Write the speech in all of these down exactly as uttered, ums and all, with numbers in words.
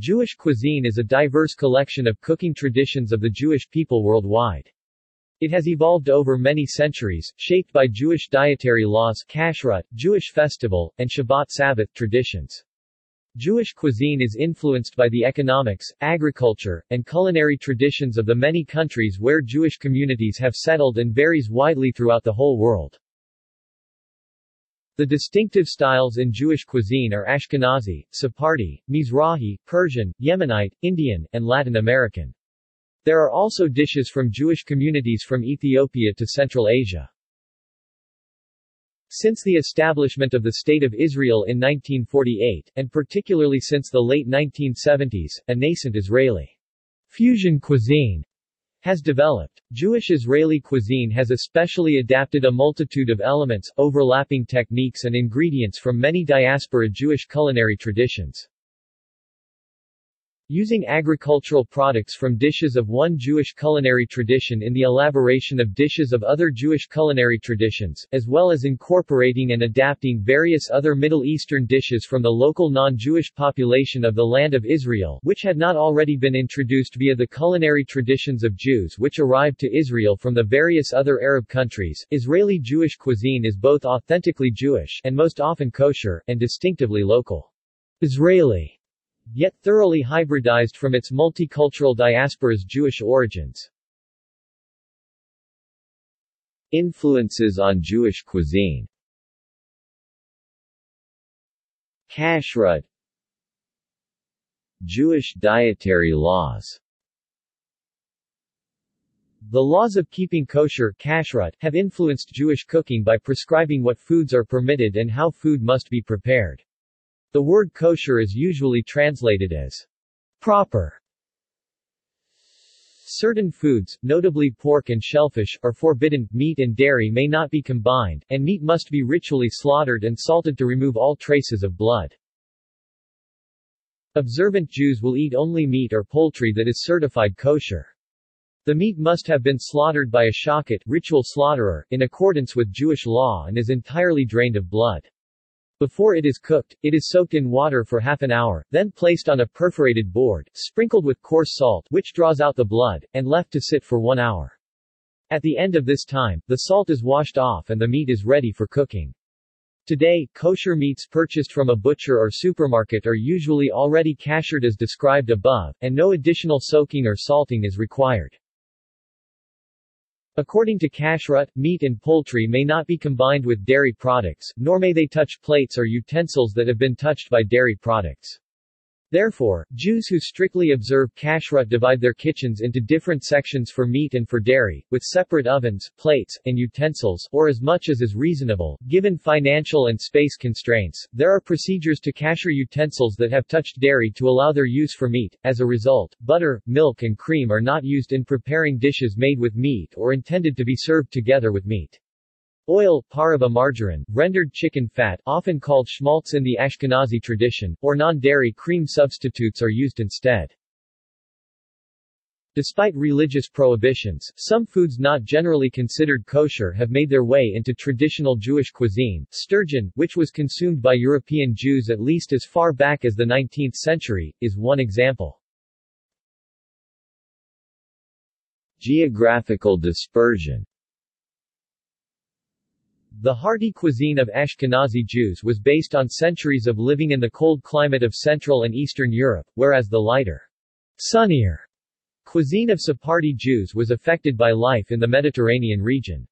Jewish cuisine is a diverse collection of cooking traditions of the Jewish people worldwide. It has evolved over many centuries, shaped by Jewish dietary laws, kashrut, Jewish festival, and Shabbat Sabbath traditions. Jewish cuisine is influenced by the economics, agriculture, and culinary traditions of the many countries where Jewish communities have settled and varies widely throughout the whole world. The distinctive styles in Jewish cuisine are Ashkenazi, Sephardi, Mizrahi, Persian, Yemenite, Indian, and Latin American. There are also dishes from Jewish communities from Ethiopia to Central Asia. Since the establishment of the State of Israel in nineteen forty-eight, and particularly since the late nineteen seventies, a nascent Israeli fusion cuisine has developed. Jewish-Israeli cuisine has especially adapted a multitude of elements, overlapping techniques and ingredients from many diaspora Jewish culinary traditions. Using agricultural products from dishes of one Jewish culinary tradition in the elaboration of dishes of other Jewish culinary traditions, as well as incorporating and adapting various other Middle Eastern dishes from the local non-Jewish population of the Land of Israel, which had not already been introduced via the culinary traditions of Jews which arrived to Israel from the various other Arab countries. Israeli Jewish cuisine is both authentically Jewish, and most often kosher, and distinctively local. Israeli, yet thoroughly hybridized from its multicultural diaspora's Jewish origins. Influences on Jewish cuisine: Kashrut, Jewish dietary laws. The laws of keeping kosher kashrut have influenced Jewish cooking by prescribing what foods are permitted and how food must be prepared. The word kosher is usually translated as proper. Certain foods, notably pork and shellfish, are forbidden. Meat and dairy may not be combined, and meat must be ritually slaughtered and salted to remove all traces of blood. Observant Jews will eat only meat or poultry that is certified kosher. The meat must have been slaughtered by a shochet, ritual slaughterer, in accordance with Jewish law, and is entirely drained of blood. Before it is cooked, it is soaked in water for half an hour, then placed on a perforated board, sprinkled with coarse salt, which draws out the blood, and left to sit for one hour. At the end of this time, the salt is washed off and the meat is ready for cooking. Today, kosher meats purchased from a butcher or supermarket are usually already kashered as described above, and no additional soaking or salting is required. According to kashrut, meat and poultry may not be combined with dairy products, nor may they touch plates or utensils that have been touched by dairy products. Therefore, Jews who strictly observe kashrut divide their kitchens into different sections for meat and for dairy, with separate ovens, plates, and utensils, or as much as is reasonable, given financial and space constraints. There are procedures to kasher utensils that have touched dairy to allow their use for meat. As a result, butter, milk, and cream are not used in preparing dishes made with meat or intended to be served together with meat. Oil, parava margarine, rendered chicken fat, often called schmaltz in the Ashkenazi tradition, or non-dairy cream substitutes are used instead. Despite religious prohibitions, some foods not generally considered kosher have made their way into traditional Jewish cuisine. Sturgeon, which was consumed by European Jews at least as far back as the nineteenth century, is one example. Geographical dispersion: the hearty cuisine of Ashkenazi Jews was based on centuries of living in the cold climate of Central and Eastern Europe, whereas the lighter, sunnier cuisine of Sephardi Jews was affected by life in the Mediterranean region.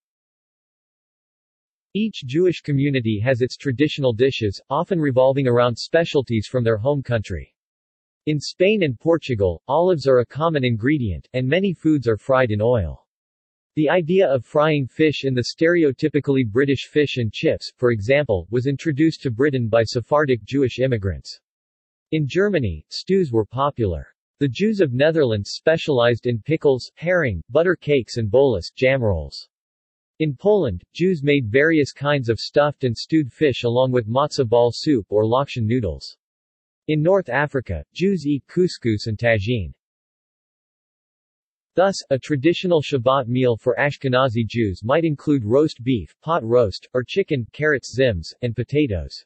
Each Jewish community has its traditional dishes, often revolving around specialties from their home country. In Spain and Portugal, olives are a common ingredient, and many foods are fried in oil. The idea of frying fish in the stereotypically British fish and chips, for example, was introduced to Britain by Sephardic Jewish immigrants. In Germany, stews were popular. The Jews of Netherlands specialized in pickles, herring, butter cakes and bolus, jam rolls. In Poland, Jews made various kinds of stuffed and stewed fish along with matzo ball soup or lokshen noodles. In North Africa, Jews eat couscous and tagine. Thus, a traditional Shabbat meal for Ashkenazi Jews might include roast beef, pot roast, or chicken, carrots, zims, and potatoes.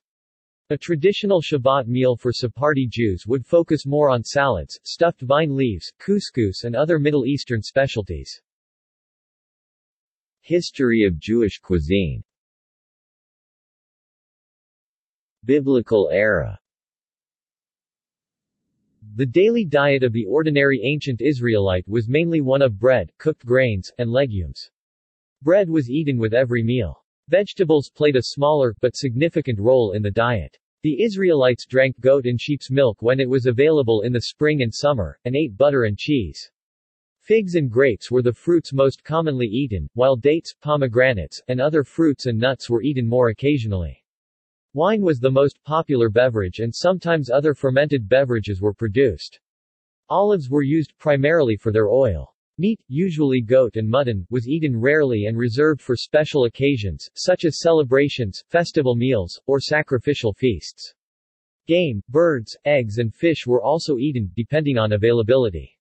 A traditional Shabbat meal for Sephardi Jews would focus more on salads, stuffed vine leaves, couscous and other Middle Eastern specialties. History of Jewish cuisine. Biblical era. The daily diet of the ordinary ancient Israelite was mainly one of bread, cooked grains, and legumes. Bread was eaten with every meal. Vegetables played a smaller, but significant role in the diet. The Israelites drank goat and sheep's milk when it was available in the spring and summer, and ate butter and cheese. Figs and grapes were the fruits most commonly eaten, while dates, pomegranates, and other fruits and nuts were eaten more occasionally. Wine was the most popular beverage and sometimes other fermented beverages were produced. Olives were used primarily for their oil. Meat, usually goat and mutton, was eaten rarely and reserved for special occasions, such as celebrations, festival meals, or sacrificial feasts. Game, birds, eggs and fish were also eaten, depending on availability.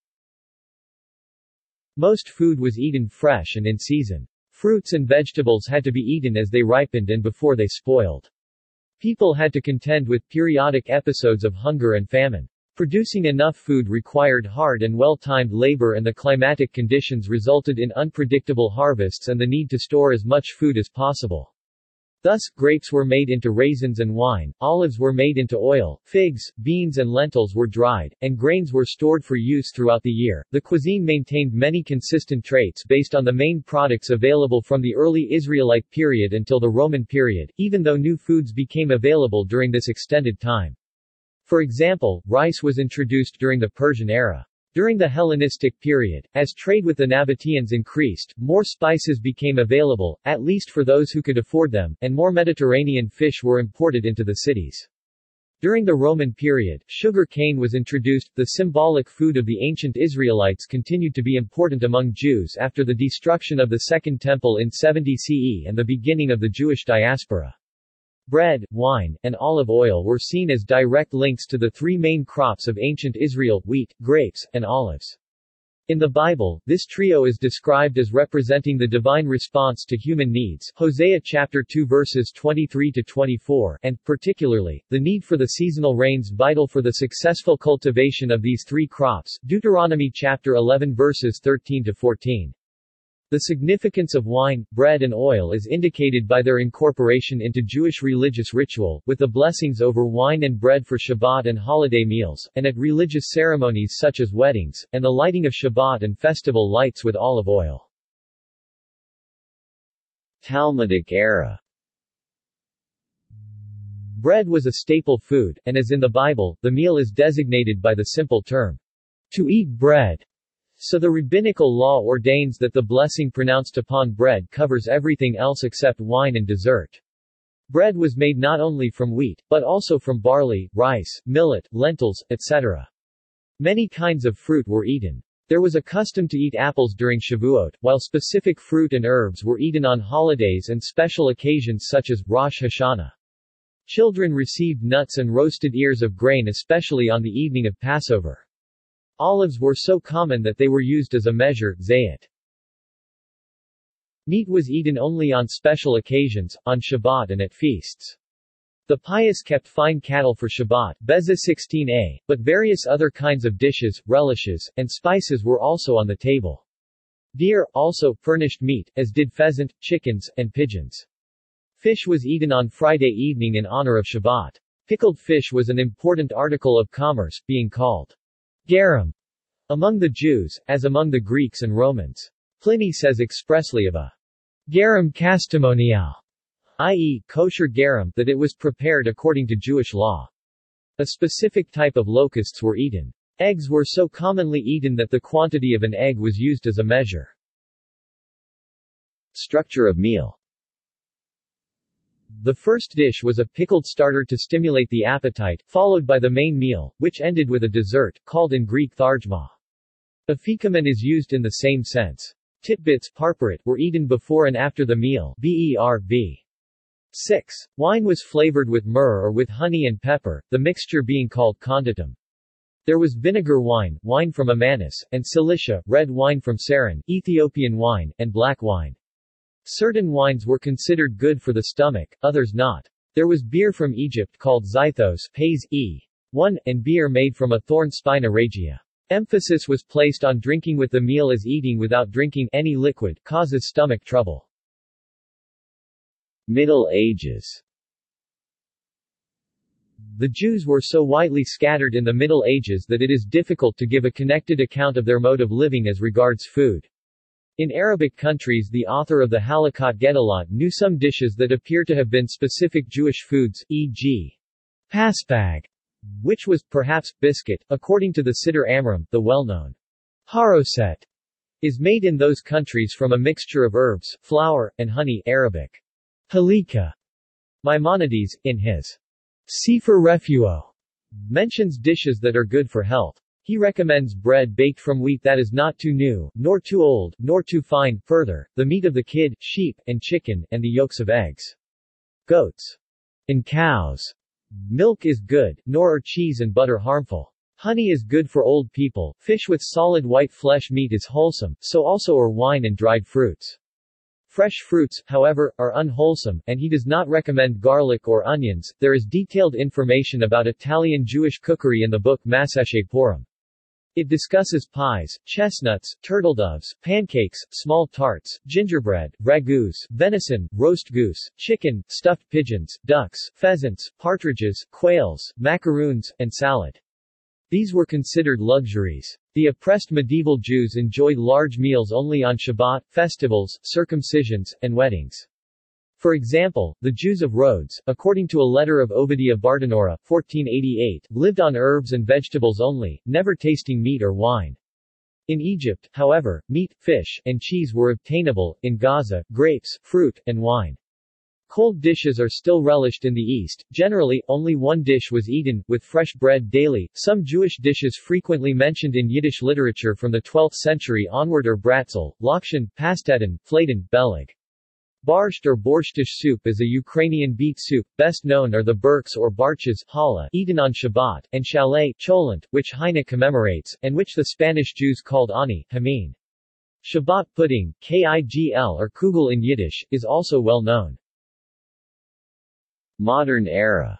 Most food was eaten fresh and in season. Fruits and vegetables had to be eaten as they ripened and before they spoiled. People had to contend with periodic episodes of hunger and famine. Producing enough food required hard and well-timed labor, and the climatic conditions resulted in unpredictable harvests and the need to store as much food as possible. Thus, grapes were made into raisins and wine, olives were made into oil, figs, beans and lentils were dried, and grains were stored for use throughout the year. The cuisine maintained many consistent traits based on the main products available from the early Israelite period until the Roman period, even though new foods became available during this extended time. For example, rice was introduced during the Persian era. During the Hellenistic period, as trade with the Nabateans increased, more spices became available, at least for those who could afford them, and more Mediterranean fish were imported into the cities. During the Roman period, sugar cane was introduced. The symbolic food of the ancient Israelites continued to be important among Jews after the destruction of the Second Temple in seventy C E and the beginning of the Jewish diaspora. Bread, wine, and olive oil were seen as direct links to the three main crops of ancient Israel: wheat, grapes, and olives. In the Bible, this trio is described as representing the divine response to human needs, Hosea chapter two verses twenty-three to twenty-four, and, particularly, the need for the seasonal rains vital for the successful cultivation of these three crops, Deuteronomy chapter eleven verses thirteen to fourteen. The significance of wine, bread and oil is indicated by their incorporation into Jewish religious ritual, with the blessings over wine and bread for Shabbat and holiday meals, and at religious ceremonies such as weddings, and the lighting of Shabbat and festival lights with olive oil. Talmudic era. Bread was a staple food, and as in the Bible, the meal is designated by the simple term, to eat bread. So the rabbinical law ordains that the blessing pronounced upon bread covers everything else except wine and dessert. Bread was made not only from wheat, but also from barley, rice, millet, lentils, et cetera. Many kinds of fruit were eaten. There was a custom to eat apples during Shavuot, while specific fruit and herbs were eaten on holidays and special occasions such as Rosh Hashanah. Children received nuts and roasted ears of grain, especially on the evening of Passover. Olives were so common that they were used as a measure, zayat. Meat was eaten only on special occasions, on Shabbat and at feasts. The pious kept fine cattle for Shabbat, Beza sixteen a, but various other kinds of dishes, relishes, and spices were also on the table. Deer, also, furnished meat, as did pheasant, chickens, and pigeons. Fish was eaten on Friday evening in honor of Shabbat. Pickled fish was an important article of commerce, being called garum among the Jews, as among the Greeks and Romans. Pliny says expressly of a garum castimonial, that is, kosher garum, that it was prepared according to Jewish law. A specific type of locusts were eaten. Eggs were so commonly eaten that the quantity of an egg was used as a measure. Structure of meal. The first dish was a pickled starter to stimulate the appetite, followed by the main meal, which ended with a dessert, called in Greek thargma. Afikomen is used in the same sense. Titbits, parparet, were eaten before and after the meal, berb. six. Wine was flavored with myrrh or with honey and pepper, the mixture being called conditum. There was vinegar wine, wine from Amanus, and Cilicia, red wine from Sarin, Ethiopian wine, and black wine. Certain wines were considered good for the stomach, others not. There was beer from Egypt called xythos Pais E one, and beer made from a thorn spina regia. Emphasis was placed on drinking with the meal, as eating without drinking any liquid causes stomach trouble. Middle Ages. The Jews were so widely scattered in the Middle Ages that it is difficult to give a connected account of their mode of living as regards food. In Arabic countries, the author of the Halakot Gedalot knew some dishes that appear to have been specific Jewish foods, for example, paspag, which was, perhaps, biscuit, according to the Siddur Amram. The well-known haroset is made in those countries from a mixture of herbs, flour, and honey. Arabic halika. Maimonides, in his Sefer Refuo, mentions dishes that are good for health. He recommends bread baked from wheat that is not too new, nor too old, nor too fine. Further, the meat of the kid, sheep, and chicken, and the yolks of eggs, goats, and cows. Milk is good, nor are cheese and butter harmful. Honey is good for old people. Fish with solid white flesh meat is wholesome, so also are wine and dried fruits. Fresh fruits, however, are unwholesome, and he does not recommend garlic or onions. There is detailed information about Italian Jewish cookery in the book Maseshe Purim. It discusses pies, chestnuts, turtle doves, pancakes, small tarts, gingerbread, ragouts, venison, roast goose, chicken, stuffed pigeons, ducks, pheasants, partridges, quails, macaroons, and salad. These were considered luxuries. The oppressed medieval Jews enjoyed large meals only on Shabbat, festivals, circumcisions, and weddings. For example, the Jews of Rhodes, according to a letter of Obadiah Bartonora, fourteen eighty-eight, lived on herbs and vegetables only, never tasting meat or wine. In Egypt, however, meat, fish, and cheese were obtainable. In Gaza, grapes, fruit, and wine. Cold dishes are still relished in the East. Generally, only one dish was eaten, with fresh bread daily. Some Jewish dishes frequently mentioned in Yiddish literature from the twelfth century onward are bratzel, lakshin, pasteten, fladen, beleg. Barsht or borshtish soup is a Ukrainian beet soup. Best known are the burks or barches challah, eaten on Shabbat, and challah cholent, which Heine commemorates, and which the Spanish Jews called ani, hameen. Shabbat pudding, kigl or kugel in Yiddish, is also well known. Modern era.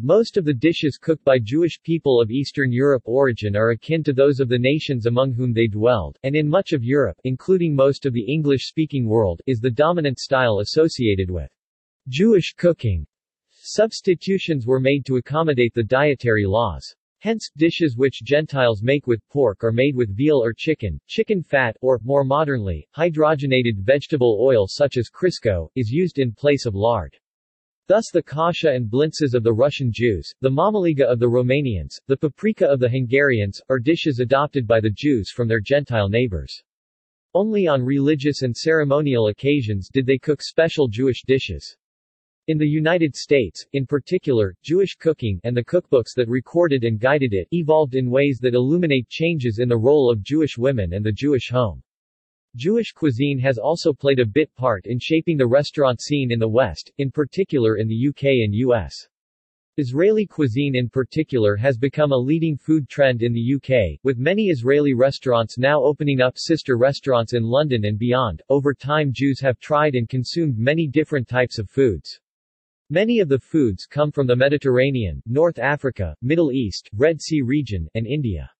Most of the dishes cooked by Jewish people of Eastern Europe origin are akin to those of the nations among whom they dwelled, and in much of Europe, including most of the English-speaking world, is the dominant style associated with Jewish cooking. Substitutions were made to accommodate the dietary laws. Hence, dishes which Gentiles make with pork are made with veal or chicken, chicken fat, or, more modernly, hydrogenated vegetable oil such as Crisco, is used in place of lard. Thus the kasha and blintzes of the Russian Jews, the mamaliga of the Romanians, the paprika of the Hungarians, are dishes adopted by the Jews from their Gentile neighbors. Only on religious and ceremonial occasions did they cook special Jewish dishes. In the United States, in particular, Jewish cooking, and the cookbooks that recorded and guided it, evolved in ways that illuminate changes in the role of Jewish women and the Jewish home. Jewish cuisine has also played a bit part in shaping the restaurant scene in the West, in particular in the U K and U S. Israeli cuisine in particular has become a leading food trend in the U K, with many Israeli restaurants now opening up sister restaurants in London and beyond. Over time, Jews have tried and consumed many different types of foods. Many of the foods come from the Mediterranean, North Africa, Middle East, Red Sea region, and India.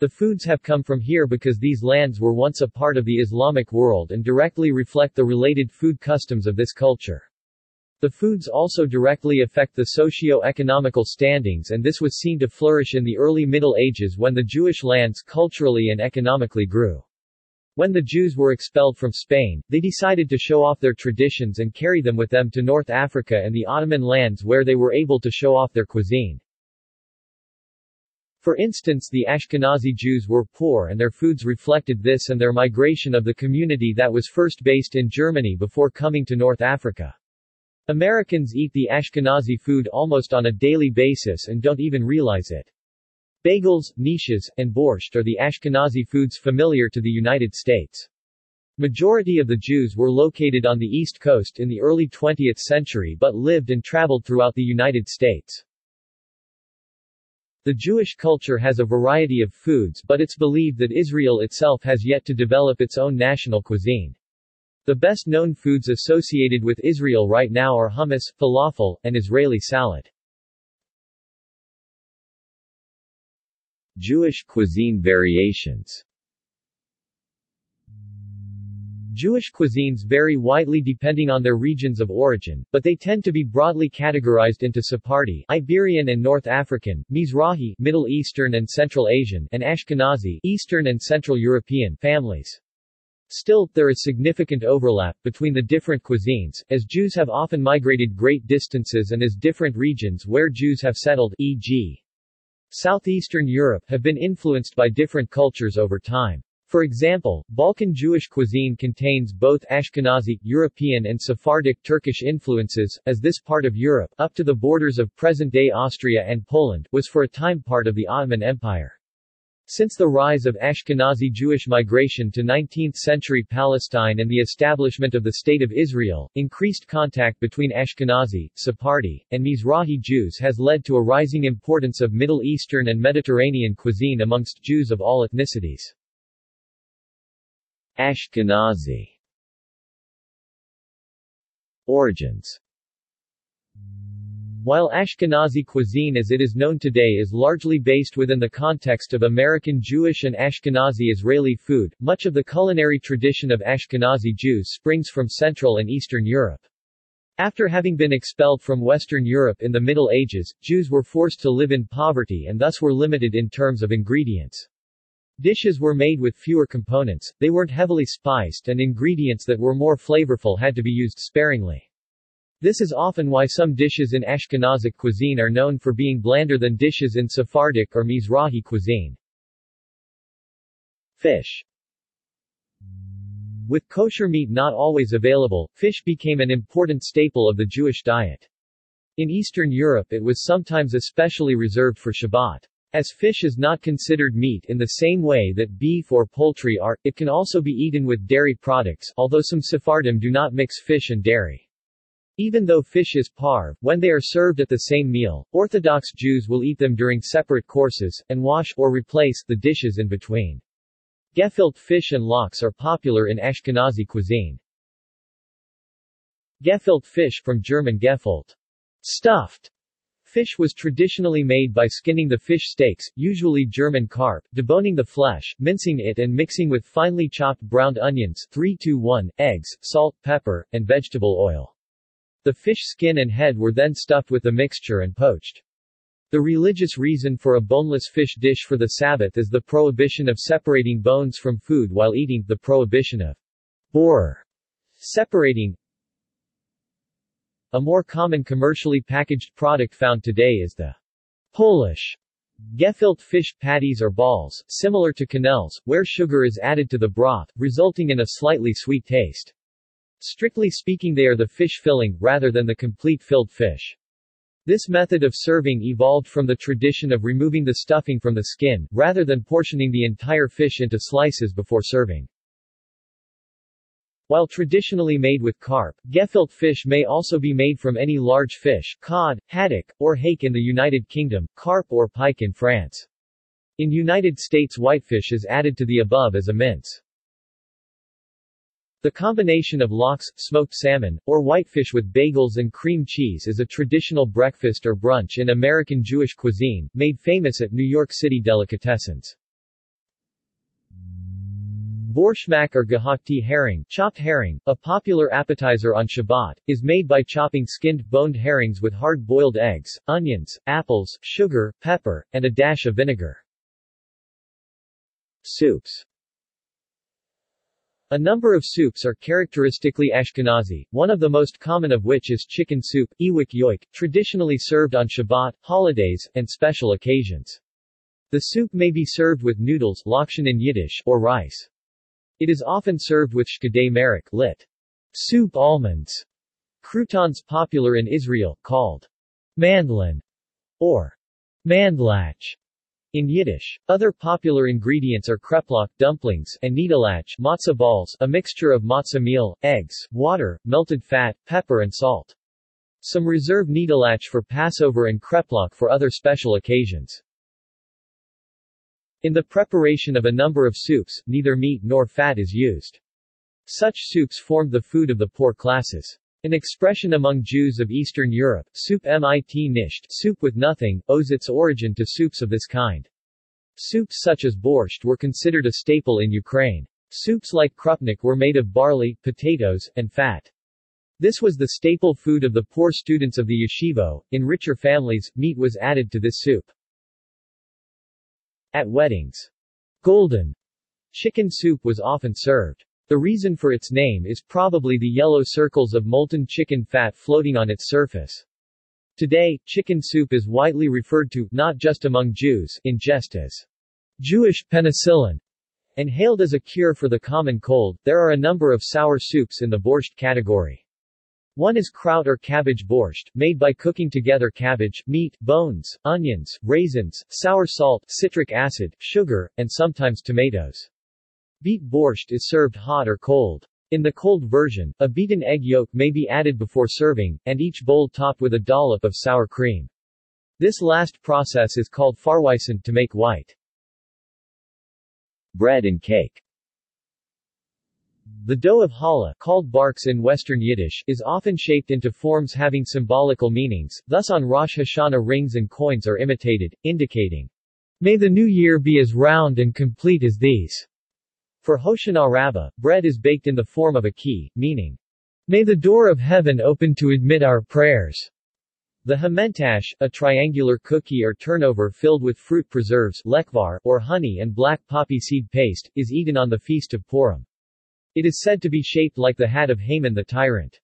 The foods have come from here because these lands were once a part of the Islamic world and directly reflect the related food customs of this culture. The foods also directly affect the socio-economical standings, and this was seen to flourish in the early Middle Ages when the Jewish lands culturally and economically grew. When the Jews were expelled from Spain, they decided to show off their traditions and carry them with them to North Africa and the Ottoman lands, where they were able to show off their cuisine. For instance, the Ashkenazi Jews were poor and their foods reflected this and their migration of the community that was first based in Germany before coming to North Africa. Americans eat the Ashkenazi food almost on a daily basis and don't even realize it. Bagels, quiches, and borscht are the Ashkenazi foods familiar to the United States. Majority of the Jews were located on the East Coast in the early twentieth century but lived and traveled throughout the United States. The Jewish culture has a variety of foods, but it's believed that Israel itself has yet to develop its own national cuisine. The best-known foods associated with Israel right now are hummus, falafel, and Israeli salad. Jewish cuisine variations. Jewish cuisines vary widely depending on their regions of origin, but they tend to be broadly categorized into Sephardi, Iberian and North African, Mizrahi, Middle Eastern and Central Asian, and Ashkenazi, Eastern and Central European families. Still, there is significant overlap between the different cuisines, as Jews have often migrated great distances and as different regions where Jews have settled, for example, Southeastern Europe, have been influenced by different cultures over time. For example, Balkan Jewish cuisine contains both Ashkenazi, European and Sephardic Turkish influences, as this part of Europe, up to the borders of present-day Austria and Poland, was for a time part of the Ottoman Empire. Since the rise of Ashkenazi Jewish migration to nineteenth century Palestine and the establishment of the State of Israel, increased contact between Ashkenazi, Sephardi, and Mizrahi Jews has led to a rising importance of Middle Eastern and Mediterranean cuisine amongst Jews of all ethnicities. Ashkenazi origins. While Ashkenazi cuisine as it is known today is largely based within the context of American Jewish and Ashkenazi Israeli food, much of the culinary tradition of Ashkenazi Jews springs from Central and Eastern Europe. After having been expelled from Western Europe in the Middle Ages, Jews were forced to live in poverty and thus were limited in terms of ingredients. Dishes were made with fewer components, they weren't heavily spiced, and ingredients that were more flavorful had to be used sparingly. This is often why some dishes in Ashkenazic cuisine are known for being blander than dishes in Sephardic or Mizrahi cuisine. Fish. With kosher meat not always available, fish became an important staple of the Jewish diet. In Eastern Europe it was sometimes especially reserved for Shabbat. As fish is not considered meat in the same way that beef or poultry are, it can also be eaten with dairy products, although some Sephardim do not mix fish and dairy. Even though fish is parve, when they are served at the same meal, Orthodox Jews will eat them during separate courses, and wash or replace the dishes in between. Gefilte fish and lox are popular in Ashkenazi cuisine. Gefilte fish, from German gefilte, stuffed. Fish was traditionally made by skinning the fish steaks, usually German carp, deboning the flesh, mincing it and mixing with finely chopped browned onions, three to one, eggs, salt, pepper, and vegetable oil. The fish skin and head were then stuffed with the mixture and poached. The religious reason for a boneless fish dish for the Sabbath is the prohibition of separating bones from food while eating, the prohibition of borer, separating. A more common commercially packaged product found today is the Polish gefilte fish patties or balls, similar to quenelles, where sugar is added to the broth, resulting in a slightly sweet taste. Strictly speaking, they are the fish filling, rather than the complete filled fish. This method of serving evolved from the tradition of removing the stuffing from the skin, rather than portioning the entire fish into slices before serving. While traditionally made with carp, gefilte fish may also be made from any large fish, cod, haddock, or hake in the United Kingdom, carp or pike in France. In United States, whitefish is added to the above as a mince. The combination of lox, smoked salmon, or whitefish with bagels and cream cheese is a traditional breakfast or brunch in American Jewish cuisine, made famous at New York City delicatessens. Borshmak or gehackte herring, chopped herring, a popular appetizer on Shabbat, is made by chopping skinned, boned herrings with hard-boiled eggs, onions, apples, sugar, pepper, and a dash of vinegar. Soups. A number of soups are characteristically Ashkenazi, one of the most common of which is chicken soup, iwak yoik, traditionally served on Shabbat, holidays, and special occasions. The soup may be served with noodles, lakshin in Yiddish, or rice. It is often served with shkadei merek, lit. Soup almonds, croutons popular in Israel, called mandlin, or mandlach in Yiddish. Other popular ingredients are kreplach, dumplings, and nidalach, matzah balls, a mixture of matzah meal, eggs, water, melted fat, pepper and salt. Some reserve nidalach for Passover and kreplach for other special occasions. In the preparation of a number of soups, neither meat nor fat is used. Such soups formed the food of the poor classes. An expression among Jews of Eastern Europe, soup mit nichts, soup with nothing, owes its origin to soups of this kind. Soups such as borscht were considered a staple in Ukraine. Soups like krupnik were made of barley, potatoes, and fat. This was the staple food of the poor students of the yeshivo. In richer families, meat was added to this soup. At weddings, golden chicken soup was often served. The reason for its name is probably the yellow circles of molten chicken fat floating on its surface. Today, chicken soup is widely referred to, not just among Jews, in jest as Jewish penicillin, and hailed as a cure for the common cold. There are a number of sour soups in the borscht category. One is kraut or cabbage borscht, made by cooking together cabbage, meat, bones, onions, raisins, sour salt, citric acid, sugar, and sometimes tomatoes. Beet borscht is served hot or cold. In the cold version, a beaten egg yolk may be added before serving, and each bowl topped with a dollop of sour cream. This last process is called farweissen, to make white. Bread and cake. The dough of challah, called barks in Western Yiddish, is often shaped into forms having symbolical meanings. Thus on Rosh Hashanah, rings and coins are imitated, indicating, "May the new year be as round and complete as these." For Hoshana Rabbah, bread is baked in the form of a key, meaning, "May the door of heaven open to admit our prayers." The hamentash, a triangular cookie or turnover filled with fruit preserves, lekvar, or honey and black poppy seed paste, is eaten on the Feast of Purim. It is said to be shaped like the hat of Haman the tyrant.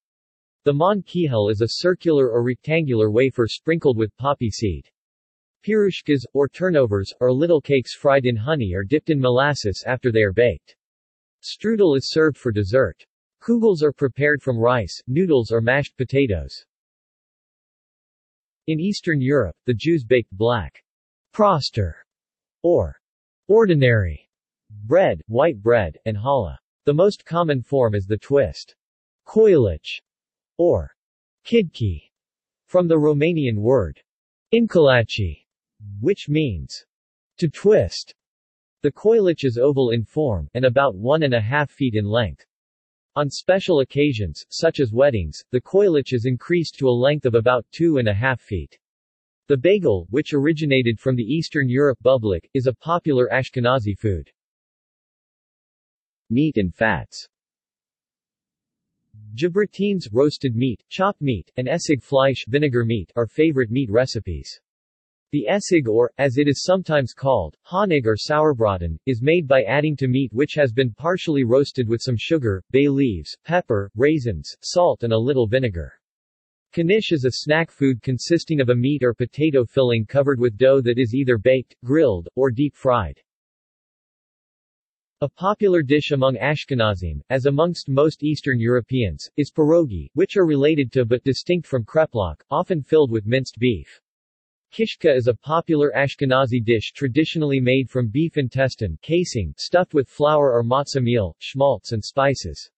The mon kihel is a circular or rectangular wafer sprinkled with poppy seed. Pirushkas, or turnovers, are little cakes fried in honey or dipped in molasses after they are baked. Strudel is served for dessert. Kugels are prepared from rice, noodles or mashed potatoes. In Eastern Europe, the Jews baked black proster, or ordinary bread, white bread, and challah. The most common form is the twist, koilich, or kidki, from the Romanian word inkalachi, which means to twist. The koilich is oval in form, and about one and a half feet in length. On special occasions, such as weddings, the koilich is increased to a length of about two and a half feet. The bagel, which originated from the Eastern Europe bublik, is a popular Ashkenazi food. Meat and fats. Jabratines, roasted meat, chopped meat, and essig fleisch, vinegar meat, are favorite meat recipes. The essig, or, as it is sometimes called, honig or sauerbraten, is made by adding to meat which has been partially roasted with some sugar, bay leaves, pepper, raisins, salt and a little vinegar. Knish is a snack food consisting of a meat or potato filling covered with dough that is either baked, grilled, or deep-fried. A popular dish among Ashkenazim, as amongst most Eastern Europeans, is pierogi, which are related to but distinct from kreplach, often filled with minced beef. Kishka is a popular Ashkenazi dish traditionally made from beef intestine casing, stuffed with flour or matzah meal, schmaltz and spices.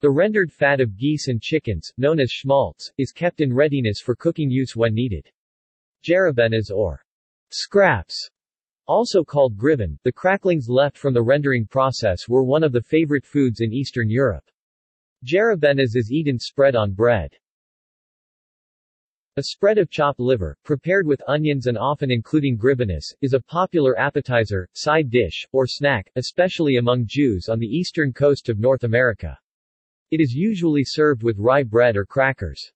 The rendered fat of geese and chickens, known as schmaltz, is kept in readiness for cooking use when needed. Jerebenas, or scraps, also called griven, the cracklings left from the rendering process, were one of the favorite foods in Eastern Europe. Jerebenas is eaten spread on bread. A spread of chopped liver, prepared with onions and often including grivenas, is a popular appetizer, side dish, or snack, especially among Jews on the eastern coast of North America. It is usually served with rye bread or crackers.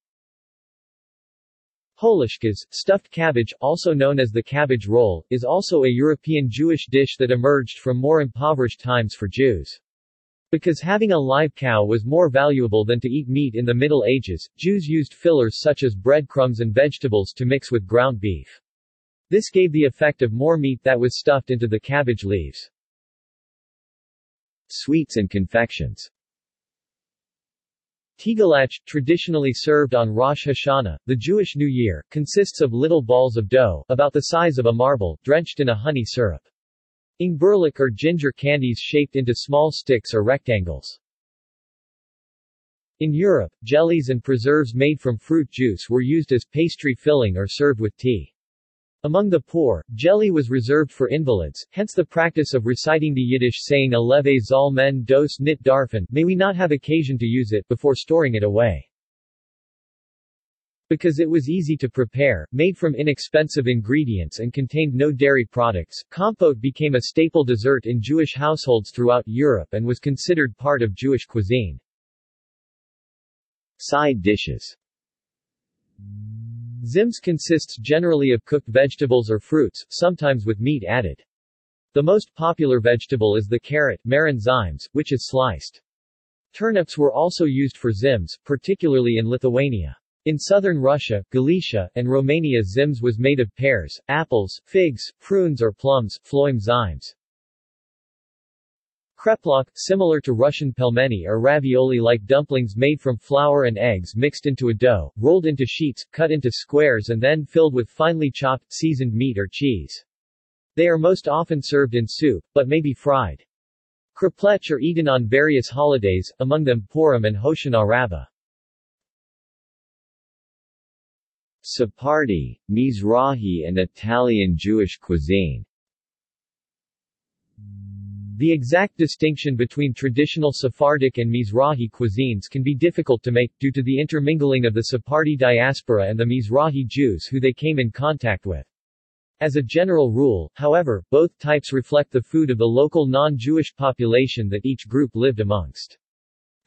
Polishkas, stuffed cabbage, also known as the cabbage roll, is also a European Jewish dish that emerged from more impoverished times for Jews. Because having a live cow was more valuable than to eat meat in the Middle Ages, Jews used fillers such as breadcrumbs and vegetables to mix with ground beef. This gave the effect of more meat that was stuffed into the cabbage leaves. Sweets and confections. Tigalach, traditionally served on Rosh Hashanah, the Jewish New Year, consists of little balls of dough, about the size of a marble, drenched in a honey syrup. Ingberlik are ginger candies shaped into small sticks or rectangles. In Europe, jellies and preserves made from fruit juice were used as pastry filling or served with tea. Among the poor, jelly was reserved for invalids, hence the practice of reciting the Yiddish saying Aleve zal men dos nit darfen, may we not have occasion to use it, before storing it away. Because it was easy to prepare, made from inexpensive ingredients and contained no dairy products, compote became a staple dessert in Jewish households throughout Europe and was considered part of Jewish cuisine. Side dishes. Zims consists generally of cooked vegetables or fruits, sometimes with meat added. The most popular vegetable is the carrot, Maran Zims, which is sliced. Turnips were also used for Zims, particularly in Lithuania. In southern Russia, Galicia, and Romania, Zims was made of pears, apples, figs, prunes or plums, Floim Zims. Kreplach, similar to Russian pelmeni or ravioli-like dumplings made from flour and eggs mixed into a dough, rolled into sheets, cut into squares and then filled with finely chopped, seasoned meat or cheese. They are most often served in soup, but may be fried. Kreplech are eaten on various holidays, among them Purim and Hoshana Rabbah. Sephardi, Mizrahi and Italian Jewish cuisine. The exact distinction between traditional Sephardic and Mizrahi cuisines can be difficult to make, due to the intermingling of the Sephardi diaspora and the Mizrahi Jews who they came in contact with. As a general rule, however, both types reflect the food of the local non-Jewish population that each group lived amongst.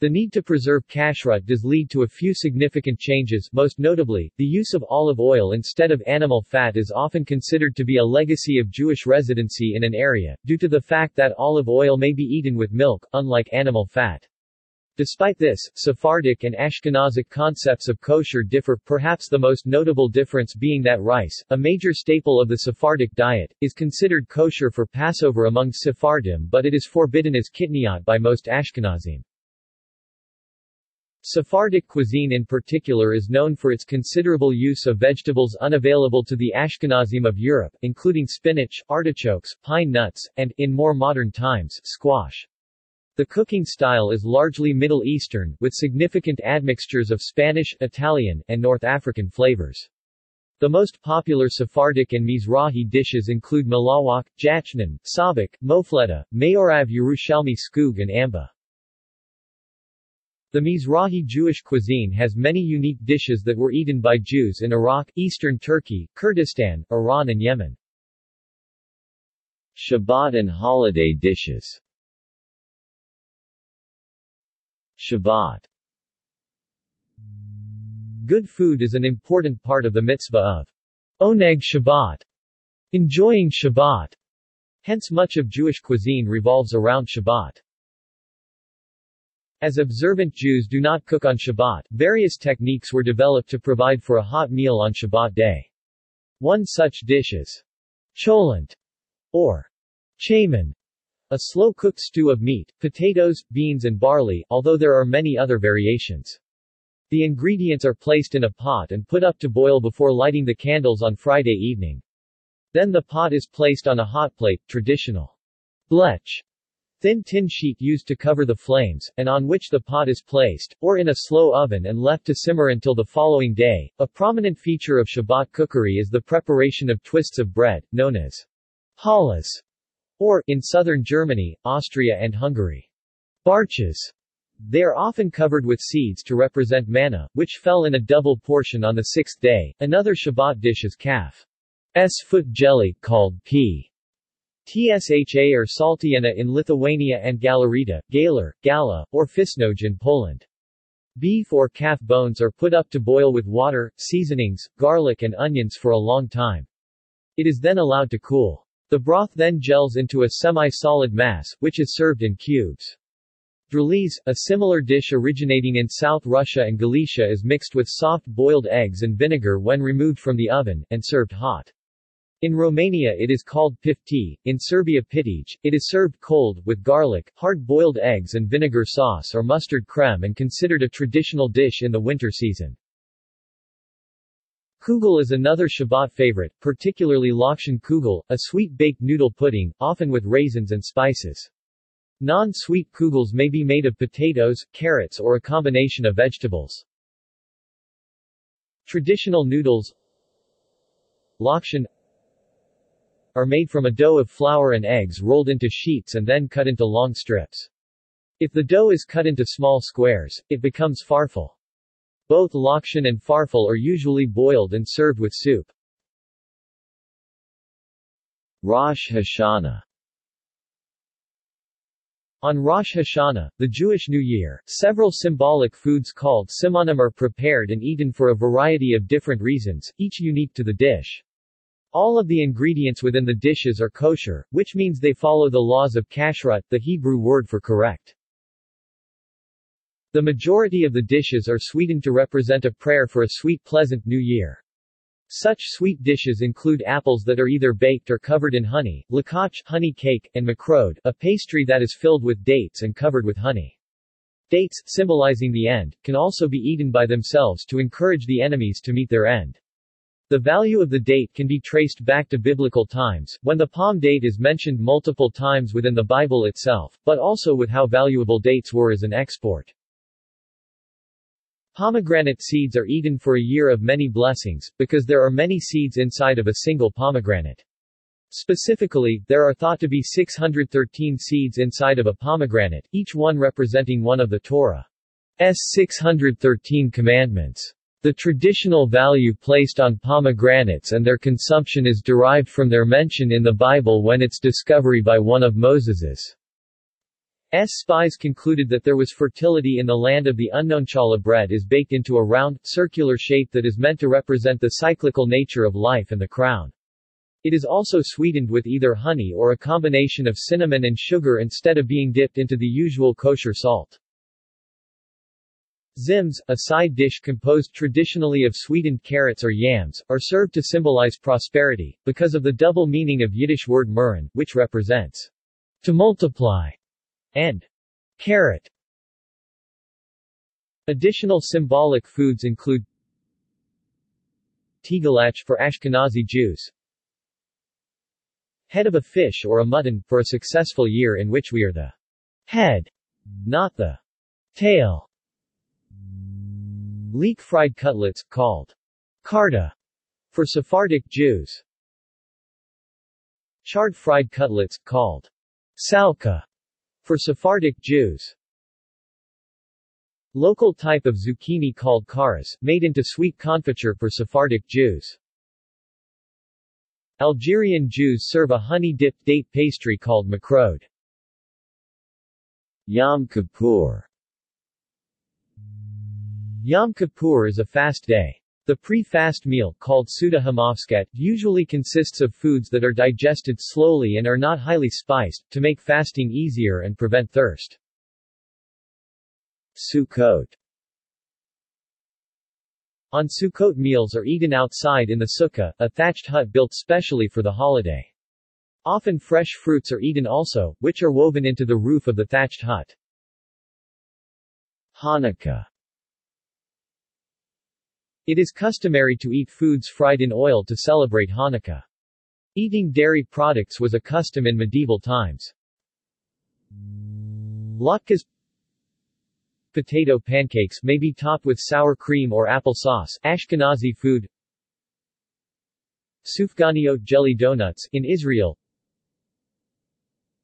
The need to preserve kashrut does lead to a few significant changes, most notably, the use of olive oil instead of animal fat is often considered to be a legacy of Jewish residency in an area, due to the fact that olive oil may be eaten with milk, unlike animal fat. Despite this, Sephardic and Ashkenazic concepts of kosher differ, perhaps the most notable difference being that rice, a major staple of the Sephardic diet, is considered kosher for Passover among Sephardim but it is forbidden as kitniyot by most Ashkenazim. Sephardic cuisine in particular is known for its considerable use of vegetables unavailable to the Ashkenazim of Europe, including spinach, artichokes, pine nuts, and, in more modern times, squash. The cooking style is largely Middle Eastern, with significant admixtures of Spanish, Italian, and North African flavors. The most popular Sephardic and Mizrahi dishes include malawak, jachnan, sabak, mofleta, mayorav Yerushalmi skug and amba. The Mizrahi Jewish cuisine has many unique dishes that were eaten by Jews in Iraq, Eastern Turkey, Kurdistan, Iran and Yemen. Shabbat and holiday dishes. Shabbat. Good food is an important part of the mitzvah of Oneg Shabbat, enjoying Shabbat. Hence much of Jewish cuisine revolves around Shabbat. As observant Jews do not cook on Shabbat, various techniques were developed to provide for a hot meal on Shabbat day. One such dish is cholent, or chaman, a slow-cooked stew of meat, potatoes, beans and barley, although there are many other variations. The ingredients are placed in a pot and put up to boil before lighting the candles on Friday evening. Then the pot is placed on a hot plate, traditional blech, thin tin sheet used to cover the flames, and on which the pot is placed, or in a slow oven and left to simmer until the following day. A prominent feature of Shabbat cookery is the preparation of twists of bread, known as challahs, or, in southern Germany, Austria and Hungary, barches. They are often covered with seeds to represent manna, which fell in a double portion on the sixth day. Another Shabbat dish is calf's foot jelly, called p. tsha or saltiena in Lithuania and galarita, galar, gala, or fisnoge in Poland. Beef or calf bones are put up to boil with water, seasonings, garlic and onions for a long time. It is then allowed to cool. The broth then gels into a semi-solid mass, which is served in cubes. Draliz, a similar dish originating in South Russia and Galicia, is mixed with soft boiled eggs and vinegar when removed from the oven, and served hot. In Romania it is called pifti, in Serbia pitij. It is served cold, with garlic, hard-boiled eggs and vinegar sauce or mustard creme and considered a traditional dish in the winter season. Kugel is another Shabbat favorite, particularly lakshan kugel, a sweet baked noodle pudding, often with raisins and spices. Non-sweet kugels may be made of potatoes, carrots or a combination of vegetables. Traditional noodles: lakshan, are made from a dough of flour and eggs rolled into sheets and then cut into long strips. If the dough is cut into small squares, it becomes farfel. Both lakshan and farfel are usually boiled and served with soup. Rosh Hashanah. On Rosh Hashanah, the Jewish New Year, several symbolic foods called simanim are prepared and eaten for a variety of different reasons, each unique to the dish. All of the ingredients within the dishes are kosher, which means they follow the laws of kashrut, the Hebrew word for correct. The majority of the dishes are sweetened to represent a prayer for a sweet, pleasant New Year. Such sweet dishes include apples that are either baked or covered in honey, lakach, honey cake, and makrod, a pastry that is filled with dates and covered with honey. Dates, symbolizing the end, can also be eaten by themselves to encourage the enemies to meet their end. The value of the date can be traced back to biblical times, when the palm date is mentioned multiple times within the Bible itself, but also with how valuable dates were as an export. Pomegranate seeds are eaten for a year of many blessings, because there are many seeds inside of a single pomegranate. Specifically, there are thought to be six hundred thirteen seeds inside of a pomegranate, each one representing one of the Torah's six hundred thirteen commandments. The traditional value placed on pomegranates and their consumption is derived from their mention in the Bible when its discovery by one of Moses's spies concluded that there was fertility in the land of the unknown. Challah bread is baked into a round, circular shape that is meant to represent the cyclical nature of life and the crown. It is also sweetened with either honey or a combination of cinnamon and sugar instead of being dipped into the usual kosher salt. Zims, a side dish composed traditionally of sweetened carrots or yams, are served to symbolize prosperity, because of the double meaning of Yiddish word meren, which represents to multiply and carrot. Additional symbolic foods include tigalach for Ashkenazi Jews, head of a fish or a mutton, for a successful year in which we are the head, not the tail, leek fried cutlets, called karta, for Sephardic Jews, chard fried cutlets, called salka, for Sephardic Jews. Local type of zucchini called karas, made into sweet confiture for Sephardic Jews. Algerian Jews serve a honey-dipped date pastry called makrod. Yom Kippur. Yom Kippur is a fast day. The pre-fast meal, called Suda Hamovsket, usually consists of foods that are digested slowly and are not highly spiced, to make fasting easier and prevent thirst. Sukkot. On Sukkot, meals are eaten outside in the sukkah, a thatched hut built specially for the holiday. Often fresh fruits are eaten also, which are woven into the roof of the thatched hut. Hanukkah. It is customary to eat foods fried in oil to celebrate Hanukkah. Eating dairy products was a custom in medieval times. Latkes. Potato pancakes may be topped with sour cream or applesauce, Ashkenazi food. Sufganiot, jelly donuts, in Israel.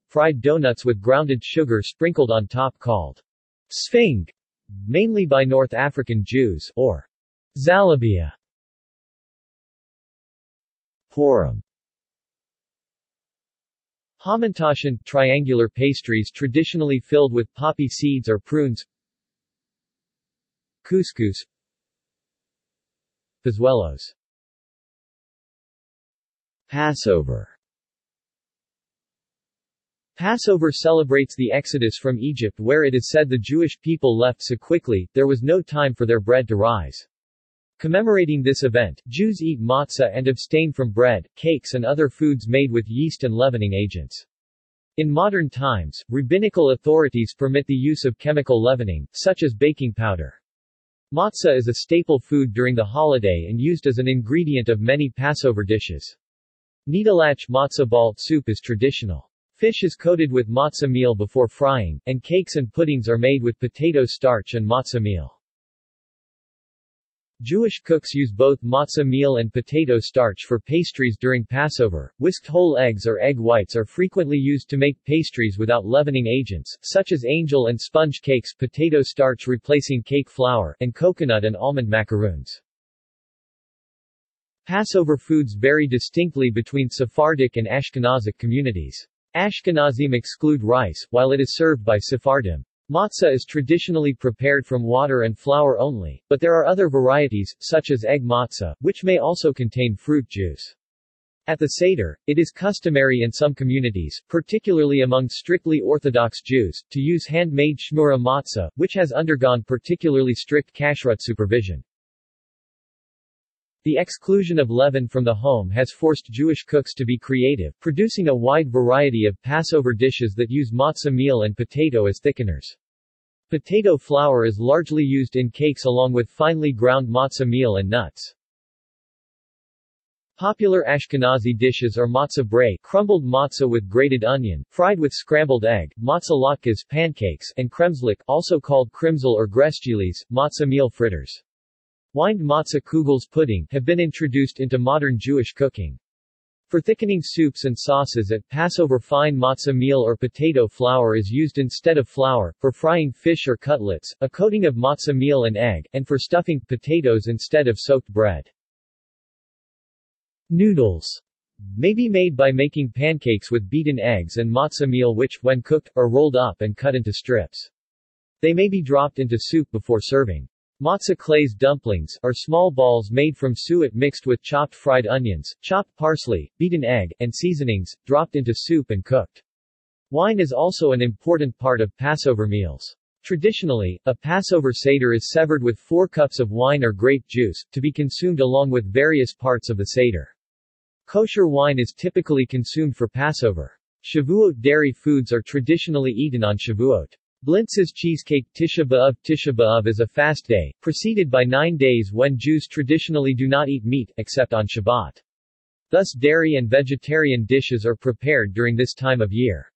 Fried donuts with grounded sugar sprinkled on top, called sphing, mainly by North African Jews, or Zalabia. Purim. Hamantashen, triangular pastries traditionally filled with poppy seeds or prunes. Couscous. Pazuelos. Passover. Passover celebrates the exodus from Egypt, where it is said the Jewish people left so quickly, there was no time for their bread to rise. Commemorating this event, Jews eat matzah and abstain from bread, cakes and other foods made with yeast and leavening agents. In modern times, rabbinical authorities permit the use of chemical leavening, such as baking powder. Matzah is a staple food during the holiday and used as an ingredient of many Passover dishes. Nidalach, matzah ball soup, is traditional. Fish is coated with matzah meal before frying, and cakes and puddings are made with potato starch and matzah meal. Jewish cooks use both matzah meal and potato starch for pastries during Passover. Whisked whole eggs or egg whites are frequently used to make pastries without leavening agents, such as angel and sponge cakes, potato starch replacing cake flour, and coconut and almond macaroons. Passover foods vary distinctly between Sephardic and Ashkenazic communities. Ashkenazim exclude rice, while it is served by Sephardim. Matzah is traditionally prepared from water and flour only, but there are other varieties, such as egg matzah, which may also contain fruit juice. At the Seder, it is customary in some communities, particularly among strictly Orthodox Jews, to use handmade shmura matzah, which has undergone particularly strict kashrut supervision. The exclusion of leaven from the home has forced Jewish cooks to be creative, producing a wide variety of Passover dishes that use matzah meal and potato as thickeners. Potato flour is largely used in cakes along with finely ground matzah meal and nuts. Popular Ashkenazi dishes are matzah bray, crumbled matzah with grated onion, fried with scrambled egg, matzah latkes, pancakes, and kremslik, also called krimzel or greshchilis, matzah meal fritters. Wined matzah kugels pudding have been introduced into modern Jewish cooking. For thickening soups and sauces at Passover, fine matzah meal or potato flour is used instead of flour, for frying fish or cutlets, a coating of matzah meal and egg, and for stuffing potatoes instead of soaked bread. Noodles may be made by making pancakes with beaten eggs and matzah meal which, when cooked, are rolled up and cut into strips. They may be dropped into soup before serving. Matzah clays dumplings, are small balls made from suet mixed with chopped fried onions, chopped parsley, beaten egg, and seasonings, dropped into soup and cooked. Wine is also an important part of Passover meals. Traditionally, a Passover Seder is severed with four cups of wine or grape juice, to be consumed along with various parts of the Seder. Kosher wine is typically consumed for Passover. Shavuot dairy foods are traditionally eaten on Shavuot. Blintz's cheesecake, Tisha B'Av. Tisha B'Av is a fast day, preceded by nine days when Jews traditionally do not eat meat, except on Shabbat. Thus dairy and vegetarian dishes are prepared during this time of year.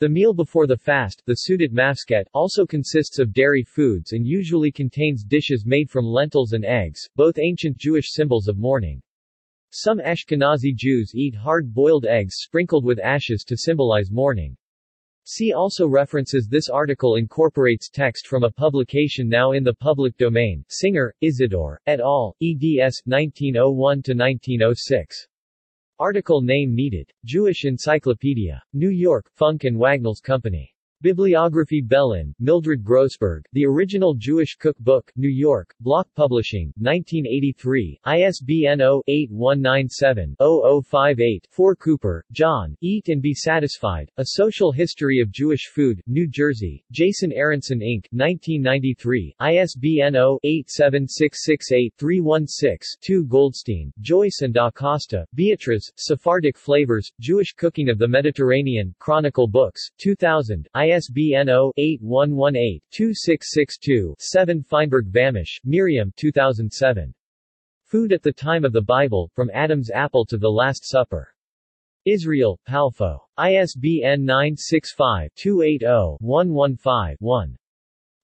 The meal before the fast, the Seudat Mafsket, also consists of dairy foods and usually contains dishes made from lentils and eggs, both ancient Jewish symbols of mourning. Some Ashkenazi Jews eat hard-boiled eggs sprinkled with ashes to symbolize mourning. See also references. This article incorporates text from a publication now in the public domain, Singer, Isidore, et al., eds. nineteen oh one to nineteen oh six. Article name needed. Jewish Encyclopedia. New York, Funk and Wagnalls Company. Bibliography Bellin, Mildred Grossberg, The Original Jewish Cookbook, New York, Block Publishing, nineteen eighty-three, I S B N zero eight one nine seven zero zero five eight four. Cooper, John, Eat and Be Satisfied, A Social History of Jewish Food, New Jersey, Jason Aronson Incorporated, nineteen ninety-three, I S B N zero eight seven six six eight three one six two. Goldstein, Joyce and Da Costa, Beatrice, Sephardic Flavors, Jewish Cooking of the Mediterranean, Chronicle Books, two thousand, I S B N zero eight one one eight two six six two seven. Feinberg Vamish, Miriam, two thousand seven. Food at the Time of the Bible, From Adam's Apple to the Last Supper. Israel, Palfo. I S B N nine six five two eight zero one one five one.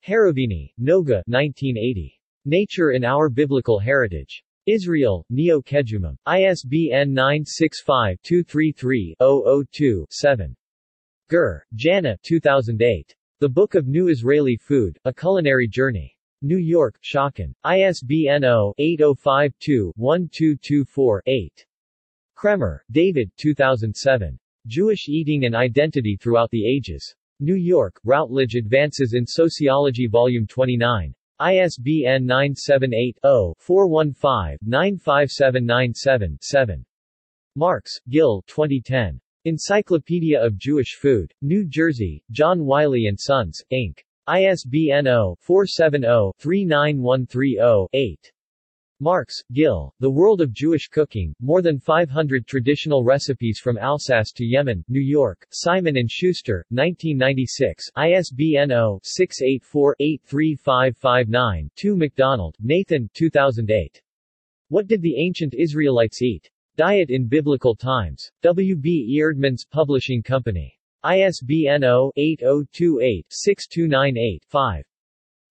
Haravini, Noga, nineteen eighty. Nature in Our Biblical Heritage. Israel, Neo Kejumim. I S B N nine six five two three three zero zero two seven. Gur, Jana, two thousand eight. The Book of New Israeli Food, A Culinary Journey. New York, Schocken. I S B N zero eight zero five two one two two four eight. Kremer, David, two thousand seven. Jewish Eating and Identity Throughout the Ages. New York, Routledge Advances in Sociology Volume twenty-nine. I S B N nine seven eight zero four one five nine five seven nine seven seven. Marks, Gill, twenty ten. Encyclopedia of Jewish Food. New Jersey, John Wiley and Sons, Incorporated. I S B N zero four seven zero three nine one three zero eight. Marks, Gill, The World of Jewish Cooking, More Than five hundred Traditional Recipes from Alsace to Yemen, New York, Simon and Schuster, nineteen ninety-six, I S B N zero six eight four eight three five five nine two. MacDonald, Nathan, two thousand eight. What Did the Ancient Israelites Eat? Diet in Biblical Times. W B Eerdmans Publishing Company. I S B N zero eight zero two eight six two nine eight five.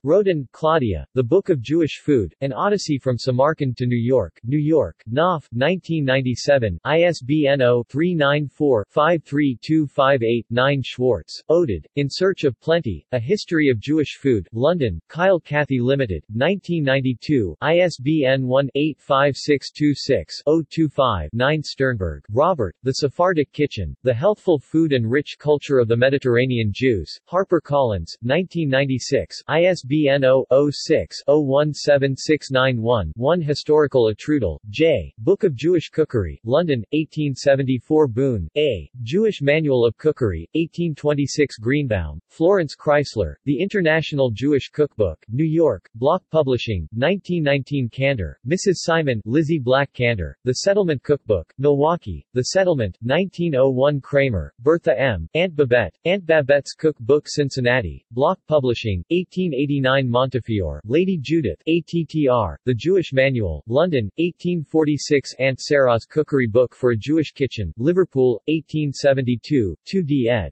Rodin, Claudia, The Book of Jewish Food, An Odyssey from Samarkand to New York, New York, Knopf, nineteen ninety-seven, I S B N zero three nine four five three two five eight nine. Schwartz, Oded, In Search of Plenty, A History of Jewish Food, London, Kyle Cathy Limited, nineteen ninety-two, I S B N one eight five six two six zero two five nine. Sternberg, Robert, The Sephardic Kitchen, The Healthful Food and Rich Culture of the Mediterranean Jews, HarperCollins, nineteen ninety-six, I S B N I S B N zero zero six zero one seven six nine one one. Historical Attrudal, J. Book of Jewish Cookery, London, eighteen seventy-four. Boone, A. Jewish Manual of Cookery, eighteen twenty-six. Greenbaum, Florence Chrysler, The International Jewish Cookbook, New York, Block Publishing, nineteen nineteen. Cantor, Missus Simon, Lizzie Black Cantor, The Settlement Cookbook, Milwaukee, The Settlement, nineteen oh one. Kramer, Bertha M., Aunt Babette, Aunt Babette's Cookbook, Cincinnati, Block Publishing, eighteen eighty-nine. Montefiore, Lady Judith, A T T R, The Jewish Manual, London, eighteen forty-six. Aunt Sarah's Cookery Book for a Jewish Kitchen, Liverpool, eighteen seventy-two, two D ed.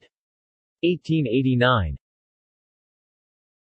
eighteen eighty-nine.